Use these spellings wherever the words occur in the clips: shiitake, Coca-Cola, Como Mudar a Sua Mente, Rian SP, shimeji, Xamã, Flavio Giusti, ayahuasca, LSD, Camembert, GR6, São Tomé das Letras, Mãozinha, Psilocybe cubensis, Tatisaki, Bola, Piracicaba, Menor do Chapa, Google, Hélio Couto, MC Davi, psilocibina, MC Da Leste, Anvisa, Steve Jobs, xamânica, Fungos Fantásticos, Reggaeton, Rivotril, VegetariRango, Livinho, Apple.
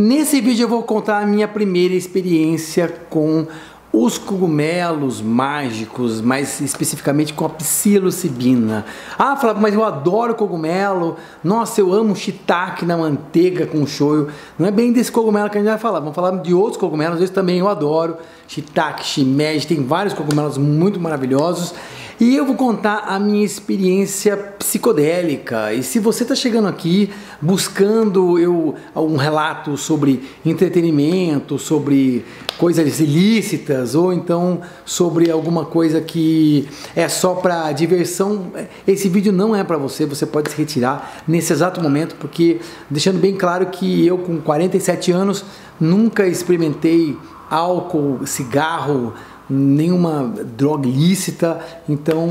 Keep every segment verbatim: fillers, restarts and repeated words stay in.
Nesse vídeo eu vou contar a minha primeira experiência com os cogumelos mágicos, mais especificamente com a psilocibina. Ah, Flávio, mas eu adoro cogumelo, nossa, eu amo shiitake na manteiga com shoyu. Não é bem desse cogumelo que a gente vai falar, vamos falar de outros cogumelos, esses também eu adoro. Shiitake, shimeji, tem vários cogumelos muito maravilhosos. E eu vou contar a minha experiência psicodélica. E se você está chegando aqui buscando eu, um relato sobre entretenimento, sobre coisas ilícitas, ou então sobre alguma coisa que é só para diversão, esse vídeo não é para você, você pode se retirar nesse exato momento, porque deixando bem claro que eu com quarenta e sete anos nunca experimentei álcool, cigarro, nenhuma droga ilícita. Então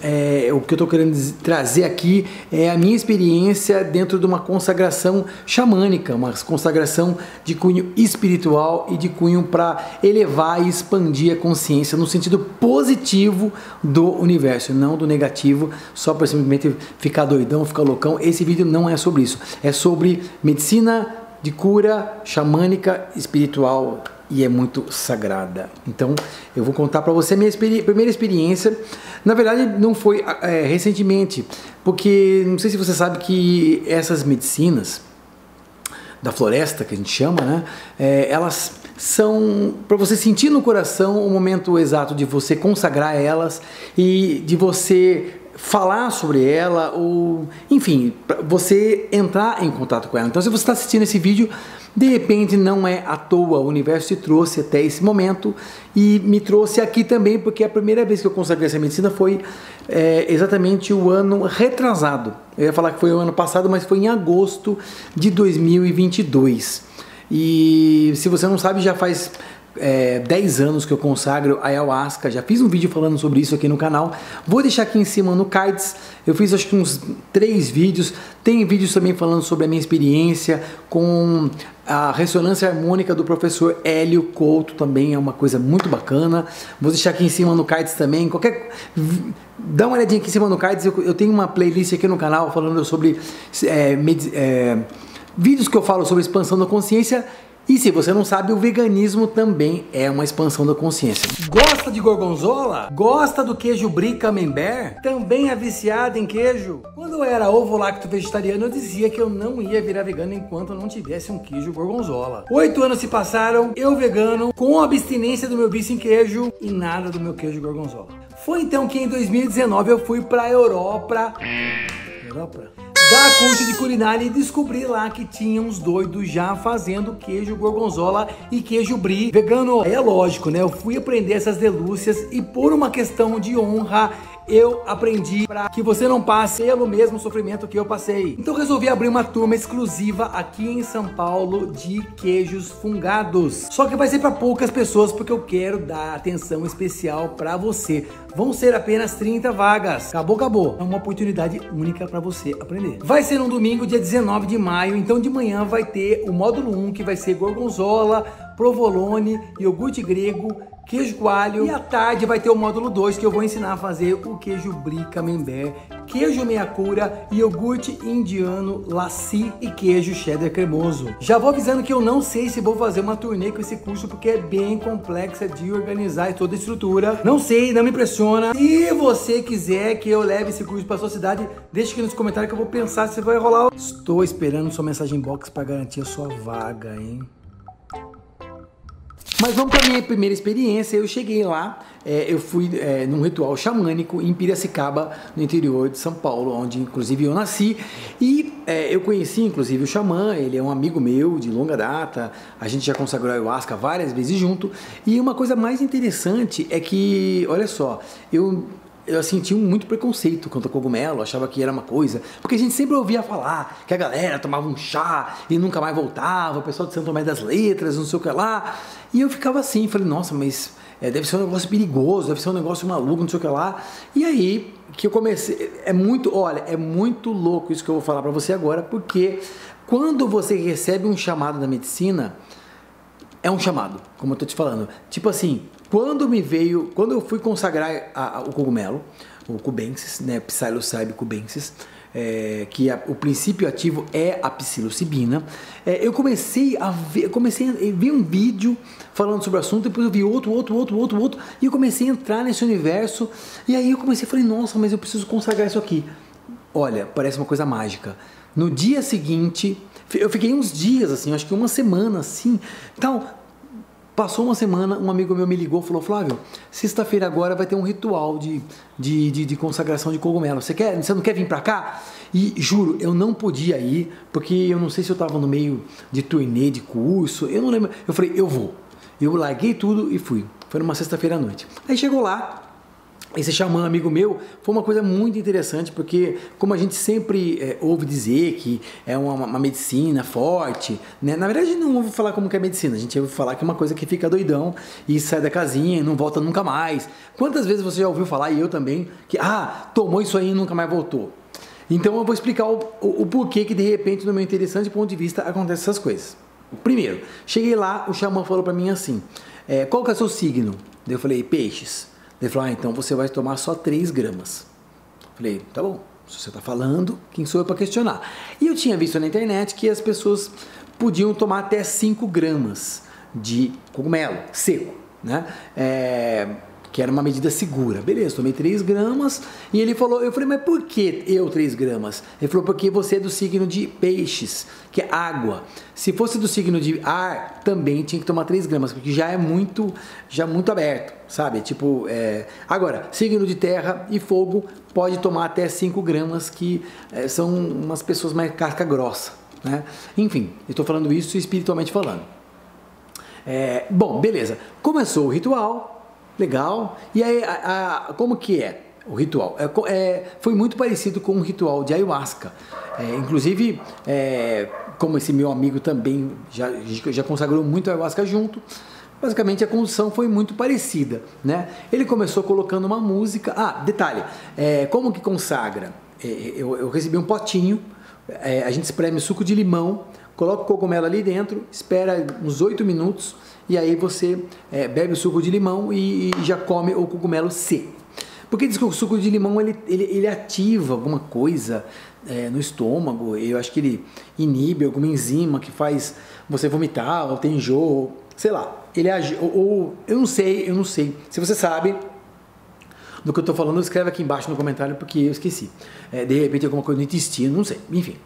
é, o que eu estou querendo trazer aqui é a minha experiência dentro de uma consagração xamânica, uma consagração de cunho espiritual e de cunho para elevar e expandir a consciência no sentido positivo do universo, não do negativo, só para simplesmente ficar doidão, ficar loucão. Esse vídeo não é sobre isso, é sobre medicina de cura xamânica, espiritual, e é muito sagrada. Então eu vou contar para você a minha experi- primeira experiência. Na verdade não foi é, recentemente, porque não sei se você sabe que essas medicinas da floresta, que a gente chama, né, é, elas são para você sentir no coração o momento exato de você consagrar elas e de você falar sobre ela, ou enfim, você entrar em contato com ela. Então se você está assistindo esse vídeo, de repente não é à toa, o universo te trouxe até esse momento e me trouxe aqui também, porque a primeira vez que eu consagrei essa medicina foi é, exatamente o ano retrasado. Eu ia falar que foi o ano passado, mas foi em agosto de dois mil e vinte e dois. E se você não sabe, já faz É, dez anos que eu consagro ayahuasca. Já fiz um vídeo falando sobre isso aqui no canal, vou deixar aqui em cima no cards. Eu fiz acho que uns três vídeos, tem vídeos também falando sobre a minha experiência com a ressonância harmônica do professor Hélio Couto, também é uma coisa muito bacana, vou deixar aqui em cima no cards também. Qualquer... dá uma olhadinha aqui em cima no cards, eu, eu tenho uma playlist aqui no canal falando sobre é, med... é... vídeos que eu falo sobre expansão da consciência. E se você não sabe, o veganismo também é uma expansão da consciência. Gosta de gorgonzola? Gosta do queijo Brie Camembert? Também é viciado em queijo? Quando eu era ovo-lacto vegetariano, eu dizia que eu não ia virar vegano enquanto eu não tivesse um queijo gorgonzola. Oito anos se passaram, eu vegano, com abstinência do meu vício em queijo e nada do meu queijo gorgonzola. Foi então que em dois mil e dezenove eu fui pra Europa... Europa? Da curso de culinária, e descobri lá que tinha uns doidos já fazendo queijo gorgonzola e queijo brie vegano. Aí é lógico, né? Eu fui aprender essas delúcias e por uma questão de honra eu aprendi para que você não passe pelo mesmo sofrimento que eu passei. Então resolvi abrir uma turma exclusiva aqui em São Paulo de queijos fungados. Só que vai ser para poucas pessoas, porque eu quero dar atenção especial para você. Vão ser apenas trinta vagas. Acabou, acabou. É uma oportunidade única para você aprender. Vai ser um domingo, dia dezenove de maio. Então de manhã vai ter o módulo um, que vai ser gorgonzola, provolone, iogurte grego, queijo coalho. E à tarde vai ter o módulo dois, que eu vou ensinar a fazer o queijo brie camembert, queijo meia cura, iogurte indiano, lassi e queijo cheddar cremoso. Já vou avisando que eu não sei se vou fazer uma turnê com esse curso, porque é bem complexa de organizar e toda a estrutura. Não sei, não me impressiona. Se você quiser que eu leve esse curso para sua cidade, deixa aqui nos comentários que eu vou pensar se vai rolar. Estou esperando sua mensagem box para garantir a sua vaga, hein? Mas vamos para a minha primeira experiência. Eu cheguei lá, é, eu fui é, num ritual xamânico em Piracicaba, no interior de São Paulo, onde inclusive eu nasci, e é, eu conheci inclusive o xamã, ele é um amigo meu de longa data, a gente já consagrou ayahuasca várias vezes junto. E uma coisa mais interessante é que, olha só, eu... eu senti muito preconceito quanto a cogumelo, achava que era uma coisa, porque a gente sempre ouvia falar que a galera tomava um chá e nunca mais voltava, o pessoal de São Tomé das Letras, não sei o que lá, e eu ficava assim, falei, nossa, mas é, deve ser um negócio perigoso, deve ser um negócio maluco, não sei o que lá. E aí que eu comecei, é muito, olha, é muito louco isso que eu vou falar pra você agora, porque quando você recebe um chamado da medicina, é um chamado, como eu tô te falando, tipo assim, Quando me veio, quando eu fui consagrar a, a, o cogumelo, o cubensis, né, Psilocybe cubensis, é, que a, o princípio ativo é a psilocibina. É, eu comecei a ver, comecei a ver um vídeo falando sobre o assunto, depois eu vi outro, outro, outro, outro, outro, e eu comecei a entrar nesse universo, e aí eu comecei a falar, nossa, mas eu preciso consagrar isso aqui. Olha, parece uma coisa mágica. No dia seguinte, eu fiquei uns dias assim, acho que uma semana assim, então, passou uma semana, um amigo meu me ligou e falou, Flávio, sexta-feira agora vai ter um ritual de, de, de, de consagração de cogumelo, você, quer, você não quer vir pra cá? E juro, eu não podia ir, porque eu não sei se eu tava no meio de turnê, de curso, eu não lembro, eu falei, eu vou, eu larguei tudo e fui, foi numa sexta-feira à noite, aí chegou lá, esse xamã amigo meu, foi uma coisa muito interessante, porque como a gente sempre é, ouve dizer que é uma, uma medicina forte, né? Na verdade a gente não ouve falar como que é medicina, a gente ouve falar que é uma coisa que fica doidão e sai da casinha e não volta nunca mais. Quantas vezes você já ouviu falar, e eu também, que ah, tomou isso aí e nunca mais voltou? Então eu vou explicar o, o, o porquê que de repente no meu interessante ponto de vista acontecem essas coisas. Primeiro, cheguei lá, o xamã falou pra mim assim, é, qual que é o seu signo? Eu falei, peixes. Ele falou, ah, então você vai tomar só três gramas. Falei, tá bom, se você está falando, quem sou eu para questionar? E eu tinha visto na internet que as pessoas podiam tomar até cinco gramas de cogumelo seco, né? É, que era uma medida segura. Beleza, tomei três gramas e ele falou, eu falei, mas por que eu três gramas? Ele falou, porque você é do signo de peixes, que é água. Se fosse do signo de ar, também tinha que tomar três gramas, porque já é muito, já muito aberto, sabe? Tipo, é... agora, signo de terra e fogo pode tomar até cinco gramas, que é, são umas pessoas mais casca grossa, né? Enfim, eu tô falando isso espiritualmente falando. É... Bom, beleza. Começou o ritual. Legal, e aí, a, a, como que é o ritual? É, é, foi muito parecido com um ritual de ayahuasca, é, inclusive, é, como esse meu amigo também já, já consagrou muito ayahuasca junto, basicamente a condução foi muito parecida, né? Ele começou colocando uma música, ah, detalhe, é, como que consagra? É, eu, eu recebi um potinho, é, a gente espreme suco de limão, coloca o cogumelo ali dentro, espera uns oito minutos, e aí você é, bebe o suco de limão e, e já come o cogumelo seco. Porque diz que o suco de limão ele, ele, ele ativa alguma coisa é, no estômago, eu acho que ele inibe alguma enzima que faz você vomitar, ou ter enjoo, sei lá. Ele age, ou, ou eu não sei, eu não sei. Se você sabe do que eu estou falando, escreve aqui embaixo no comentário, porque eu esqueci. É, de repente alguma coisa no intestino, não sei, enfim.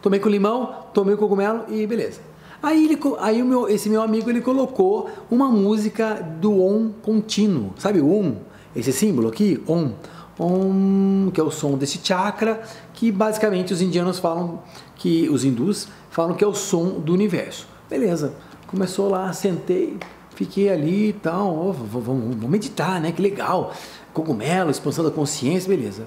Tomei com limão, tomei o cogumelo e beleza. Aí, ele, aí o meu, esse meu amigo ele colocou uma música do Om contínuo, sabe o Om? Esse símbolo aqui, Om, Om, que é o som desse chakra, que basicamente os indianos falam, que os hindus falam que é o som do universo. Beleza, começou lá, sentei, fiquei ali e tal, oh, vamos, vamos meditar, né? Que legal, cogumelo, expansão da consciência, beleza.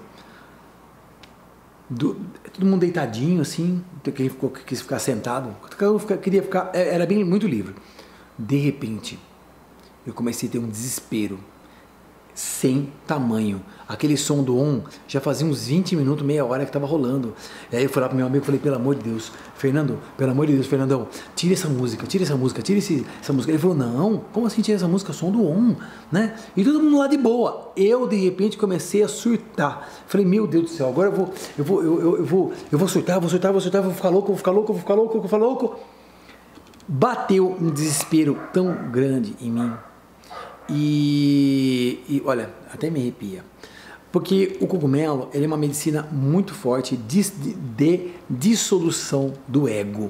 Do, todo mundo deitadinho assim, quem ficou, quis ficar sentado, eu queria ficar, era bem, muito livre. De repente, eu comecei a ter um desespero sem tamanho. Aquele som do on já fazia uns vinte minutos, meia hora que estava rolando. E aí eu fui lá pro meu amigo e falei, pelo amor de Deus, Fernando, pelo amor de Deus, Fernandão, tira essa música, tira essa música, tira esse, essa música. Ele falou, não, como assim tira essa música? Som do on, né? E todo mundo lá de boa. Eu, de repente, comecei a surtar. Falei, meu Deus do céu, agora eu vou, eu vou, eu, eu, eu vou, eu vou surtar, vou surtar, vou surtar, vou ficar louco, vou ficar louco, vou ficar louco, vou ficar louco. Bateu um desespero tão grande em mim. E, e olha, até me arrepia, porque o cogumelo ele é uma medicina muito forte de, de, de dissolução do ego,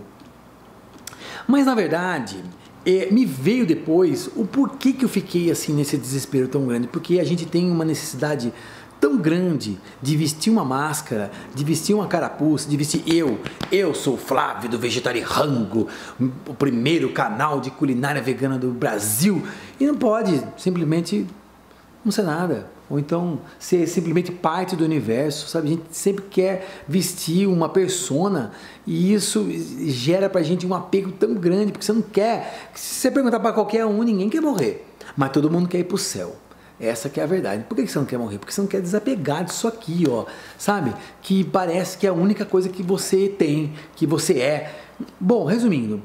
mas na verdade é, me veio depois o porquê que eu fiquei assim nesse desespero tão grande, porque a gente tem uma necessidade tão grande de vestir uma máscara, de vestir uma carapuça, de vestir eu, eu sou o Flávio do VegetariRango, o primeiro canal de culinária vegana do Brasil, e não pode simplesmente não ser nada, ou então ser simplesmente parte do universo, sabe? A gente sempre quer vestir uma persona e isso gera pra gente um apego tão grande, porque você não quer, se você perguntar pra qualquer um, ninguém quer morrer, mas todo mundo quer ir pro céu. Essa que é a verdade. Por que você não quer morrer? Porque você não quer desapegar disso aqui, ó, sabe? Que parece que é a única coisa que você tem, que você é. Bom, resumindo,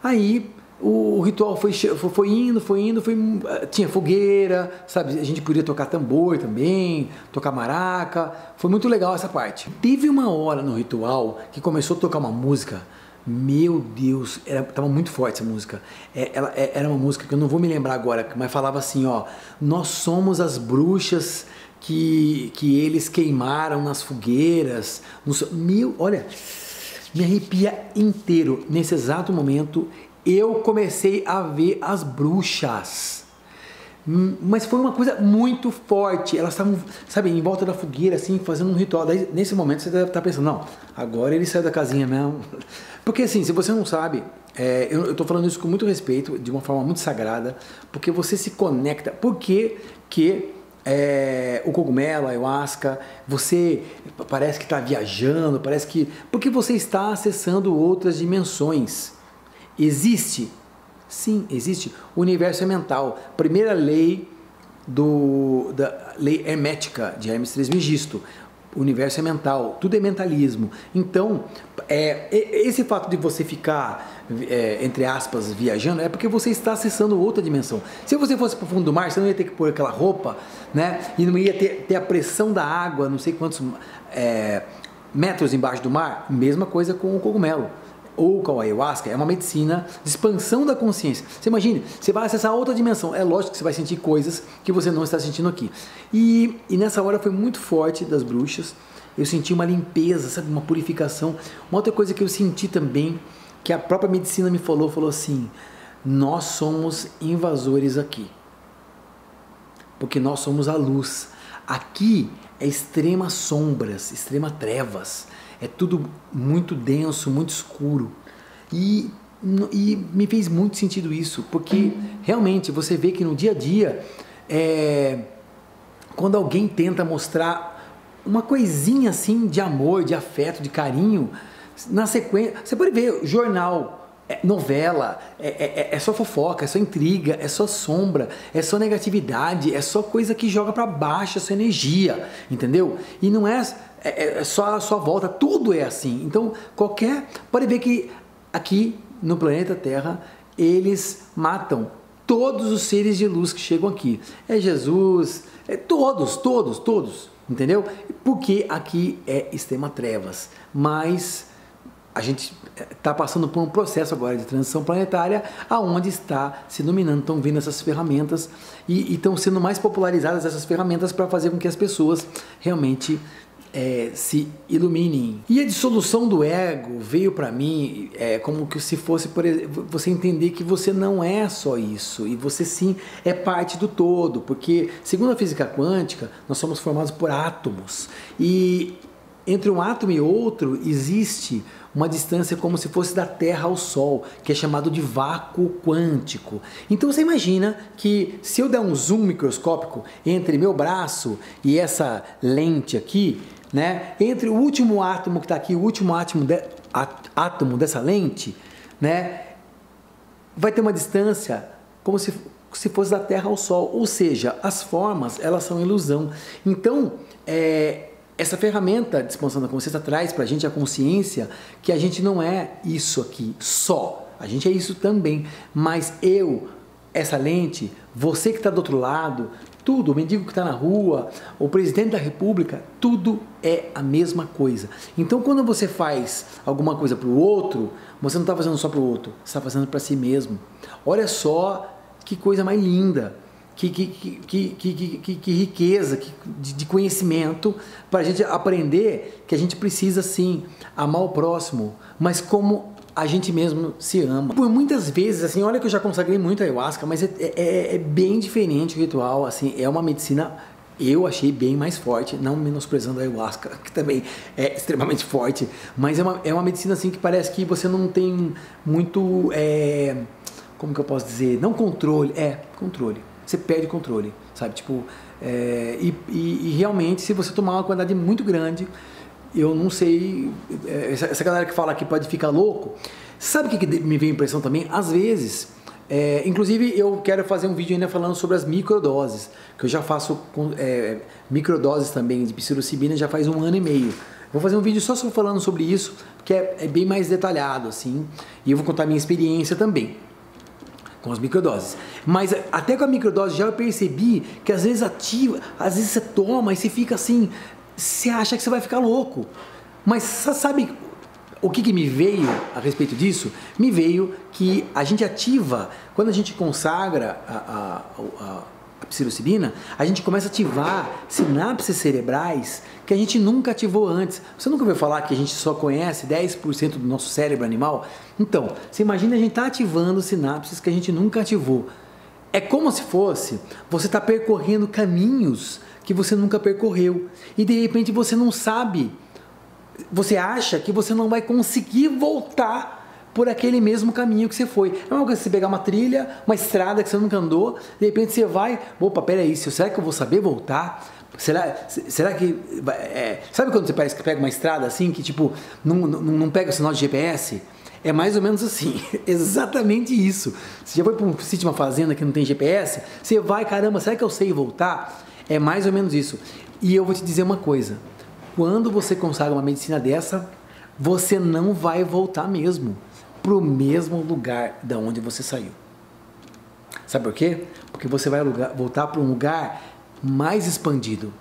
aí o ritual foi, foi indo, foi indo, foi, tinha fogueira, sabe? A gente podia tocar tambor também, tocar maraca, foi muito legal essa parte. Teve uma hora no ritual que começou a tocar uma música, meu Deus, era, tava muito forte essa música, é, ela, é, era uma música que eu não vou me lembrar agora, mas falava assim, ó, nós somos as bruxas que, que eles queimaram nas fogueiras, no, meu, olha, me arrepia inteiro, nesse exato momento, eu comecei a ver as bruxas, mas foi uma coisa muito forte, elas estavam, sabe, em volta da fogueira, assim, fazendo um ritual. Daí, nesse momento você deve estar pensando, não, agora ele saiu da casinha mesmo, porque assim, se você não sabe, é, eu estou falando isso com muito respeito, de uma forma muito sagrada, porque você se conecta, porque que É, o cogumelo, a ayahuasca, você parece que está viajando, parece que... porque você está acessando outras dimensões. Existe? Sim, existe. O universo é mental. Primeira lei do, da lei hermética de Hermes Trismegisto. O universo é mental, tudo é mentalismo. Então, é, esse fato de você ficar, é, entre aspas, viajando, é porque você está acessando outra dimensão. Se você fosse para o fundo do mar, você não ia ter que pôr aquela roupa, né? E não ia ter, ter a pressão da água, não sei quantos é, metros embaixo do mar. Mesma coisa com o cogumelo ou com a ayahuasca, é uma medicina de expansão da consciência. Você imagine, você vai acessar outra dimensão, é lógico que você vai sentir coisas que você não está sentindo aqui. E, e nessa hora foi muito forte das bruxas, eu senti uma limpeza, sabe, uma purificação. Uma outra coisa que eu senti também, que a própria medicina me falou, falou assim, nós somos invasores aqui, porque nós somos a luz. Aqui é extrema sombras, extrema trevas, é tudo muito denso, muito escuro, e, e me fez muito sentido isso, porque realmente você vê que no dia a dia, é, quando alguém tenta mostrar uma coisinha assim de amor, de afeto, de carinho, na sequência, você pode ver jornal, é, novela, é, é, é só fofoca, é só intriga, é só sombra, é só negatividade, é só coisa que joga para baixo a sua energia, entendeu? E não é... É só a sua volta, tudo é assim. Então, qualquer... Pode ver que aqui no planeta Terra, eles matam todos os seres de luz que chegam aqui. É Jesus, é todos, todos, todos, entendeu? Porque aqui é extrema trevas. Mas a gente está passando por um processo agora de transição planetária, aonde está se dominando, estão vindo essas ferramentas e estão sendo mais popularizadas essas ferramentas para fazer com que as pessoas realmente... É, se iluminem. E a dissolução do ego veio para mim é, como que se fosse, por exemplo, você entender que você não é só isso, e você sim é parte do todo, porque segundo a física quântica, nós somos formados por átomos, e entre um átomo e outro existe uma distância como se fosse da Terra ao Sol, que é chamado de vácuo quântico. Então você imagina que se eu der um zoom microscópico entre meu braço e essa lente aqui, né, entre o último átomo que está aqui, o último átomo, de, átomo dessa lente, né, vai ter uma distância como se, se fosse da Terra ao Sol, ou seja, as formas, elas são ilusão. Então, é, essa ferramenta de expansão da consciência traz para a gente a consciência que a gente não é isso aqui só, a gente é isso também, mas eu, essa lente, você que está do outro lado, tudo, o mendigo que está na rua, o presidente da república, tudo é a mesma coisa. Então quando você faz alguma coisa para o outro, você não está fazendo só para o outro, você está fazendo para si mesmo. Olha só que coisa mais linda, que, que, que, que, que, que, que riqueza que, de, de conhecimento para a gente aprender que a gente precisa sim amar o próximo, mas como a gente mesmo se ama. Por muitas vezes, assim, olha que eu já consagrei muito a ayahuasca, mas é, é, é bem diferente o ritual, assim, é uma medicina, eu achei bem mais forte, não menosprezando a ayahuasca, que também é extremamente forte, mas é uma, é uma medicina, assim, que parece que você não tem muito, é, como que eu posso dizer, não controle, é, controle, você perde o controle, sabe, tipo, é, e, e, e realmente, se você tomar uma quantidade muito grande, eu não sei, essa galera que fala que pode ficar louco, sabe o que me veio a impressão também? Às vezes, é, inclusive eu quero fazer um vídeo ainda falando sobre as microdoses, que eu já faço é, microdoses também de psilocibina já faz um ano e meio. Vou fazer um vídeo só falando sobre isso, porque é, é bem mais detalhado, assim, e eu vou contar a minha experiência também. Com as microdoses. Mas até com a microdose já eu percebi que às vezes ativa, às vezes você toma e você fica assim, você acha que você vai ficar louco. Mas você sabe o que, que me veio a respeito disso? Me veio que a gente ativa, quando a gente consagra a, a, a, a psilocibina, a gente começa a ativar sinapses cerebrais que a gente nunca ativou antes. Você nunca ouviu falar que a gente só conhece dez por cento do nosso cérebro animal? Então, você imagina a gente tá ativando sinapses que a gente nunca ativou. É como se fosse, você tá percorrendo caminhos que você nunca percorreu e de repente você não sabe. Você acha que você não vai conseguir voltar por aquele mesmo caminho que você foi. É uma coisa que você pegar uma trilha, uma estrada que você nunca andou, de repente você vai, opa, peraí, será que eu vou saber voltar? Será, será que... É, sabe quando você parece que pega uma estrada assim, que tipo, não, não, não pega o sinal de G P S? É mais ou menos assim, exatamente isso. Você já foi para um sítio, uma fazenda que não tem G P S? Você vai, caramba, será que eu sei voltar? É mais ou menos isso. E eu vou te dizer uma coisa. Quando você consagra uma medicina dessa, você não vai voltar mesmo para o mesmo lugar da onde você saiu. Sabe por quê? Porque você vai lugar, voltar para um lugar mais expandido.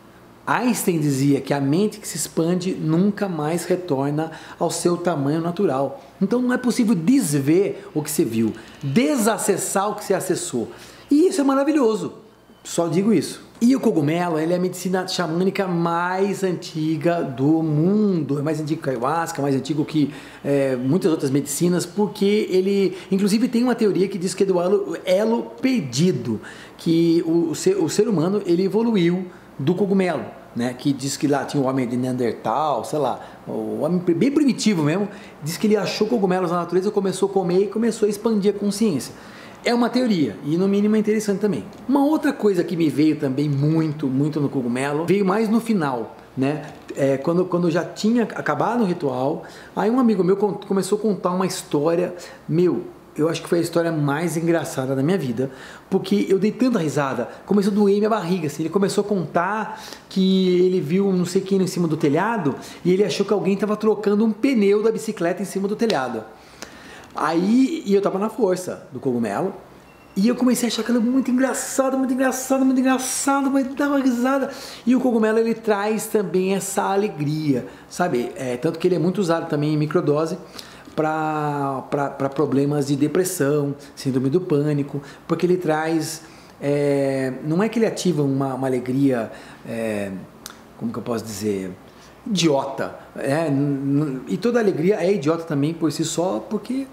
Einstein dizia que a mente que se expande nunca mais retorna ao seu tamanho natural. Então não é possível desver o que você viu, desacessar o que você acessou. E isso é maravilhoso. Só digo isso. E o cogumelo, ele é a medicina xamânica mais antiga do mundo. É mais antigo que a ayahuasca, mais antigo que é, muitas outras medicinas, porque ele, inclusive, tem uma teoria que diz que é do elo, elo perdido, que o, o, ser, o ser humano ele evoluiu do cogumelo, né? Que diz que lá tinha o homem de Neandertal, sei lá, o homem bem primitivo mesmo, diz que ele achou cogumelos na natureza, começou a comer e começou a expandir a consciência. É uma teoria e no mínimo é interessante também. Uma outra coisa que me veio também muito, muito no cogumelo, veio mais no final, né? É, quando, quando eu já tinha acabado o ritual, aí um amigo meu começou a contar uma história, meu, eu acho que foi a história mais engraçada da minha vida, porque eu dei tanta risada, começou a doer minha barriga, assim, ele começou a contar que ele viu não sei quem em cima do telhado e ele achou que alguém estava trocando um pneu da bicicleta em cima do telhado. Aí, e eu tava na força do cogumelo, e eu comecei a achar aquilo muito engraçado, muito engraçado, muito engraçado, mas dava risada. E o cogumelo, ele traz também essa alegria, sabe? É, tanto que ele é muito usado também em microdose para problemas de depressão, síndrome do pânico, porque ele traz... É, não é que ele ativa uma, uma alegria, é, como que eu posso dizer... idiota, é, e toda alegria é idiota também por si só, porque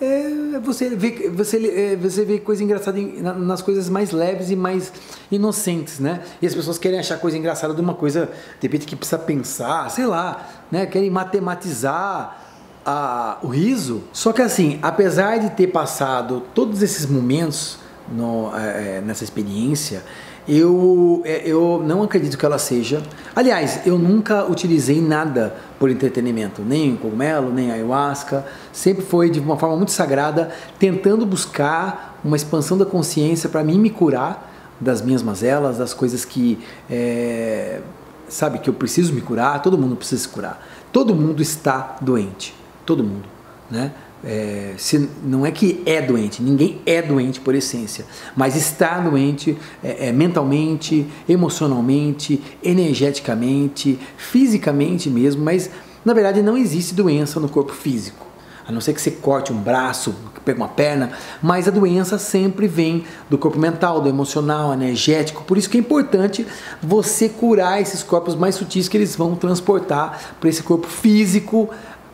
é, você, vê, você, é, você vê coisa engraçada em, na, nas coisas mais leves e mais inocentes, né? E as pessoas querem achar coisa engraçada de uma coisa, de repente, que precisa pensar, sei lá, né? Querem matematizar a, o riso. Só que assim, apesar de ter passado todos esses momentos no, é, nessa experiência, Eu, eu não acredito que ela seja... Aliás, eu nunca utilizei nada por entretenimento, nem cogumelo, nem ayahuasca. Sempre foi de uma forma muito sagrada, tentando buscar uma expansão da consciência para mim me curar das minhas mazelas, das coisas que... É, sabe, que eu preciso me curar, todo mundo precisa se curar. Todo mundo está doente, todo mundo, né? É, se, não é que é doente, ninguém é doente por essência, mas está doente é, é, mentalmente, emocionalmente, energeticamente, fisicamente mesmo, mas na verdade não existe doença no corpo físico, a não ser que você corte um braço, pegue uma perna, mas a doença sempre vem do corpo mental, do emocional, energético, por isso que é importante você curar esses corpos mais sutis que eles vão transportar para esse corpo físico,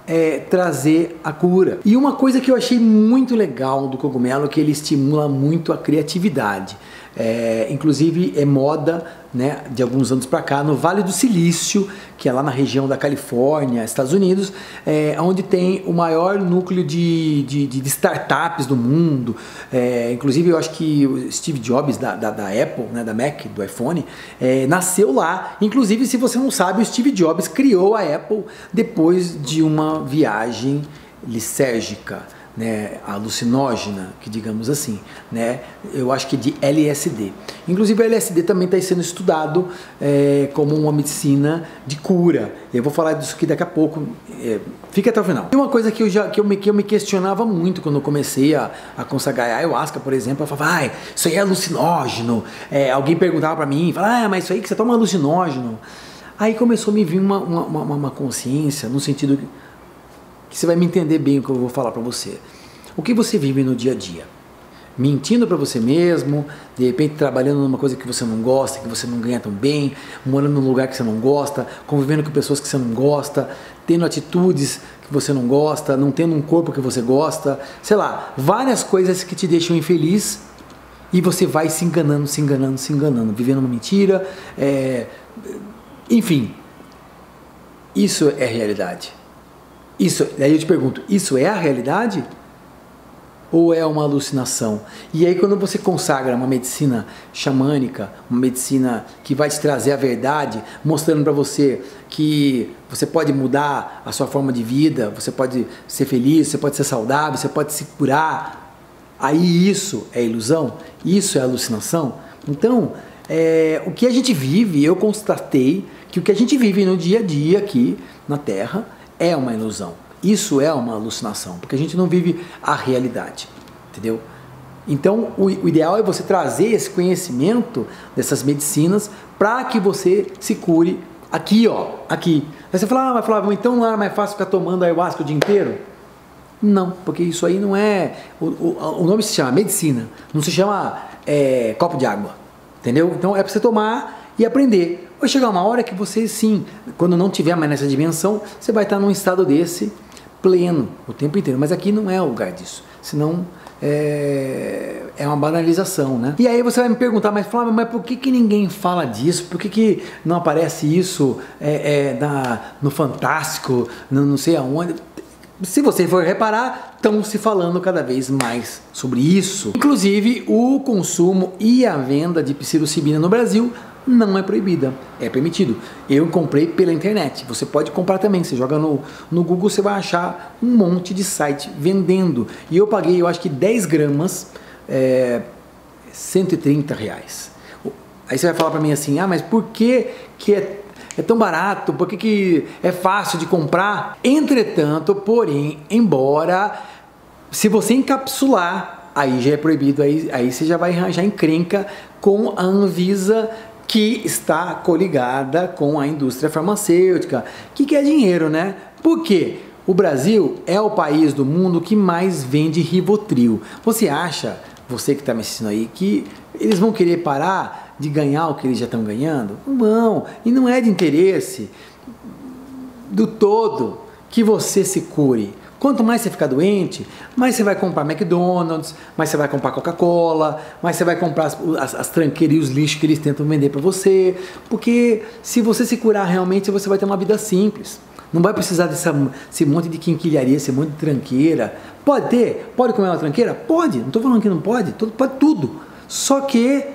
É, trazer a cura. E uma coisa que eu achei muito legal do cogumelo é que ele estimula muito a criatividade. É, inclusive é moda, né, de alguns anos para cá, no Vale do Silício, que é lá na região da Califórnia, Estados Unidos, é, onde tem o maior núcleo de, de, de startups do mundo. É, inclusive eu acho que o Steve Jobs da, da, da Apple, né, da Mac, do iPhone, é, nasceu lá. Inclusive, se você não sabe, o Steve Jobs criou a Apple depois de uma viagem lisérgica, né, alucinógena, que digamos assim, né, eu acho que de L S D. Inclusive a L S D também está sendo estudado é, como uma medicina de cura. Eu vou falar disso aqui daqui a pouco, é, fica até o final. Tem uma coisa que eu, já, que eu, me, que eu me questionava muito quando eu comecei a, a consagrar a ayahuasca, por exemplo. Eu falava, ah, isso aí é alucinógeno. É, alguém perguntava pra mim, falava, ah, mas isso aí que você toma alucinógeno. Aí começou a me vir uma, uma, uma, uma consciência, no sentido que, que você vai me entender bem o que eu vou falar pra você. O que você vive no dia a dia? Mentindo pra você mesmo, de repente trabalhando numa coisa que você não gosta, que você não ganha tão bem, morando num lugar que você não gosta, convivendo com pessoas que você não gosta, tendo atitudes que você não gosta, não tendo um corpo que você gosta, sei lá, várias coisas que te deixam infeliz e você vai se enganando, se enganando, se enganando, vivendo uma mentira, é... enfim, isso é realidade. Isso, daí eu te pergunto, isso é a realidade? Ou é uma alucinação? E aí quando você consagra uma medicina xamânica, uma medicina que vai te trazer a verdade, mostrando para você que você pode mudar a sua forma de vida, você pode ser feliz, você pode ser saudável, você pode se curar, aí isso é ilusão? Isso é alucinação? Então, é, o que a gente vive, eu constatei que o que a gente vive no dia a dia aqui na Terra é uma ilusão. Isso é uma alucinação, porque a gente não vive a realidade, entendeu? Então, o, o ideal é você trazer esse conhecimento dessas medicinas para que você se cure aqui, ó, aqui. Aí você fala, ah, mas Flávio, então não era mais fácil ficar tomando ayahuasca o dia inteiro? Não, porque isso aí não é... O, o, o nome se chama medicina, não se chama é, copo de água, entendeu? Então é para você tomar e aprender. Vai chegar uma hora que você, sim, quando não tiver mais nessa dimensão, você vai estar num estado desse... pleno, o tempo inteiro, mas aqui não é o lugar disso, senão é, é uma banalização, né? E aí você vai me perguntar, mas Flávio, mas por que que ninguém fala disso? Por que que não aparece isso é, é, na, no Fantástico, no, não sei aonde? Se você for reparar, estão se falando cada vez mais sobre isso. Inclusive, o consumo e a venda de psilocibina no Brasil não é proibida, é permitido. Eu comprei pela internet, você pode comprar também, você joga no, no Google, você vai achar um monte de site vendendo. E eu paguei, eu acho que dez gramas, é, cento e trinta reais. Aí você vai falar pra mim assim, ah, mas por que que é, é tão barato? Por que que é fácil de comprar? Entretanto, porém, embora, se você encapsular, aí já é proibido, aí, aí você já vai arranjar encrenca com a Anvisa, que está coligada com a indústria farmacêutica, que quer dinheiro, né? Por quê? O Brasil é o país do mundo que mais vende Rivotril. Você acha, você que está me assistindo aí, que eles vão querer parar de ganhar o que eles já estão ganhando? Não, e não é de interesse do todo que você se cure. Quanto mais você ficar doente, mais você vai comprar McDonald's, mais você vai comprar Coca-Cola, mais você vai comprar as, as, as tranqueiras e os lixos que eles tentam vender para você. Porque se você se curar realmente, você vai ter uma vida simples. Não vai precisar dessa, desse monte de quinquilharia, esse monte de tranqueira. Pode ter? Pode comer uma tranqueira? Pode. Não estou falando que não pode. Pode tudo. Só que,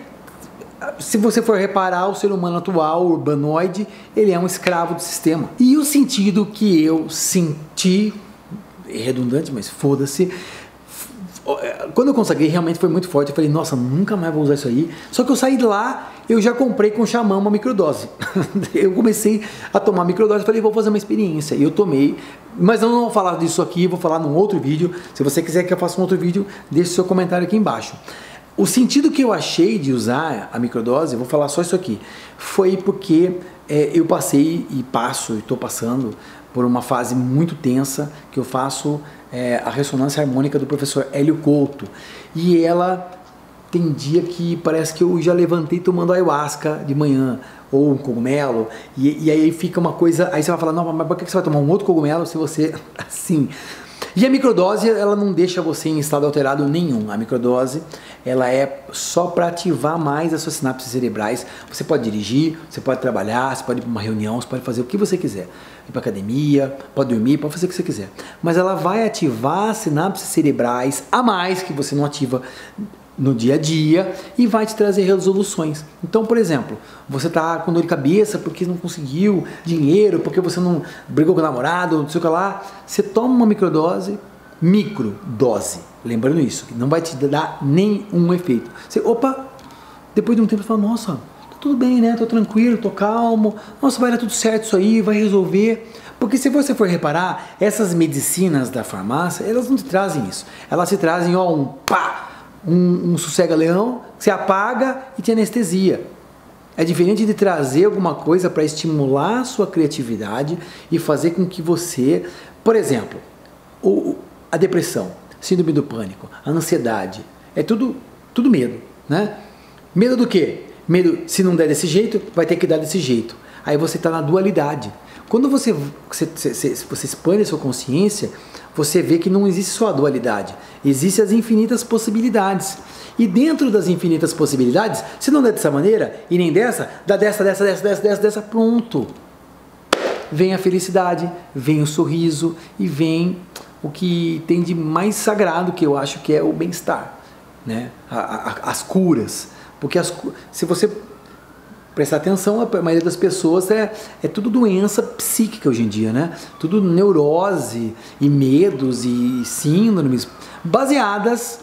se você for reparar, o ser humano atual, o urbanoide, ele é um escravo do sistema. E o sentido que eu senti... é redundante, mas foda-se, quando eu consagrei realmente foi muito forte, eu falei, nossa, nunca mais vou usar isso aí, só que eu saí de lá, eu já comprei com o xamã uma microdose, eu comecei a tomar microdose, falei, vou fazer uma experiência, e eu tomei, mas eu não vou falar disso aqui, vou falar num outro vídeo, se você quiser que eu faça um outro vídeo, deixe seu comentário aqui embaixo. O sentido que eu achei de usar a microdose, eu vou falar só isso aqui, foi porque é, eu passei e passo, e estou passando, por uma fase muito tensa, que eu faço é, a ressonância harmônica do professor Hélio Couto. E ela tem dia que parece que eu já levantei tomando ayahuasca de manhã, ou um cogumelo, e, e aí fica uma coisa, aí você vai falar, não, mas por que você vai tomar um outro cogumelo se você... assim... E a microdose, ela não deixa você em estado alterado nenhum. A microdose, ela é só para ativar mais as suas sinapses cerebrais. Você pode dirigir, você pode trabalhar, você pode ir para uma reunião, você pode fazer o que você quiser. Ir para academia, pode dormir, pode fazer o que você quiser. Mas ela vai ativar as sinapses cerebrais a mais que você não ativa no dia a dia e vai te trazer resoluções. Então, por exemplo, você tá com dor de cabeça porque não conseguiu dinheiro, porque você não brigou com o namorado, não sei o que lá, você toma uma microdose, microdose. Lembrando isso, que não vai te dar nenhum efeito. Você, opa, depois de um tempo você fala, nossa, tá tudo bem, né? Tô tranquilo, tô calmo. Nossa, vai dar tudo certo isso aí, vai resolver. Porque se você for reparar, essas medicinas da farmácia, elas não te trazem isso. Elas te trazem, ó, um pá, um, um sossega-leão, que você apaga e te anestesia. É diferente de trazer alguma coisa para estimular a sua criatividade e fazer com que você, por exemplo, a depressão, síndrome do pânico, a ansiedade, é tudo, tudo medo, né? Medo do quê? Medo, se não der desse jeito, vai ter que dar desse jeito. Aí você está na dualidade. Quando você, você, você, você expande a sua consciência, você vê que não existe só a dualidade, existem as infinitas possibilidades. E dentro das infinitas possibilidades, se não der dessa maneira, e nem dessa, dá dessa, dessa, dessa, dessa, dessa, dessa, pronto. Vem a felicidade, vem o sorriso e vem o que tem de mais sagrado, que eu acho que é o bem-estar, né? A, a, as curas. Porque as, se você prestar atenção, a maioria das pessoas é, é tudo doença psíquica hoje em dia, né? Tudo neurose e medos e síndromes baseadas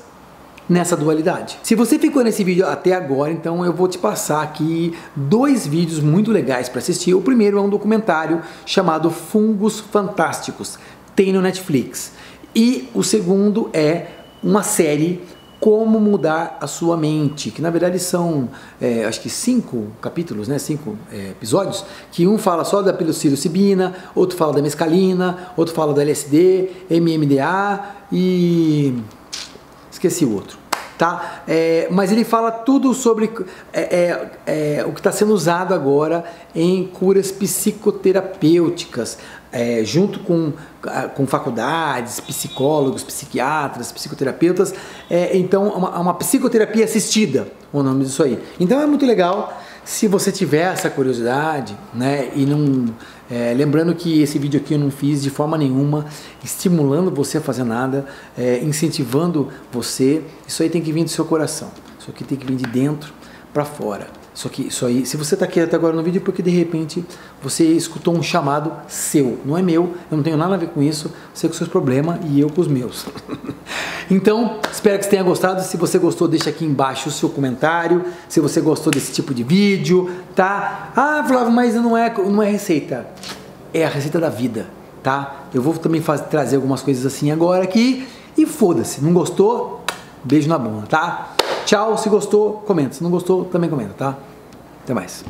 nessa dualidade. Se você ficou nesse vídeo até agora, então eu vou te passar aqui dois vídeos muito legais para assistir. O primeiro é um documentário chamado Fungos Fantásticos, tem no Netflix. E o segundo é uma série Como Mudar a Sua Mente, que na verdade são, é, acho que cinco capítulos, né, cinco é, episódios, que um fala só da psilocibina, outro fala da mescalina, outro fala do L S D, M D M A e... esqueci o outro, tá? É, mas ele fala tudo sobre é, é, é, o que está sendo usado agora em curas psicoterapêuticas, é, junto com, com faculdades, psicólogos, psiquiatras, psicoterapeutas. É, então, uma, uma psicoterapia assistida, o nome disso aí. Então, é muito legal se você tiver essa curiosidade, né? E não... É, lembrando que esse vídeo aqui eu não fiz de forma nenhuma estimulando você a fazer nada, é, incentivando você. Isso aí tem que vir do seu coração, isso aqui tem que vir de dentro para fora. Isso aqui, isso aí, se você está aqui até agora no vídeo, porque de repente você escutou um chamado seu, não é meu, eu não tenho nada a ver com isso, você com seus problemas e eu com os meus. Então, espero que você tenha gostado. Se você gostou, deixa aqui embaixo o seu comentário, se você gostou desse tipo de vídeo, tá? Ah, Flávio, mas não é, não é receita. É a receita da vida, tá? Eu vou também fazer, trazer algumas coisas assim agora aqui e foda-se. Não gostou? Beijo na bunda, tá? Tchau. Se gostou, comenta. Se não gostou, também comenta, tá? Até mais.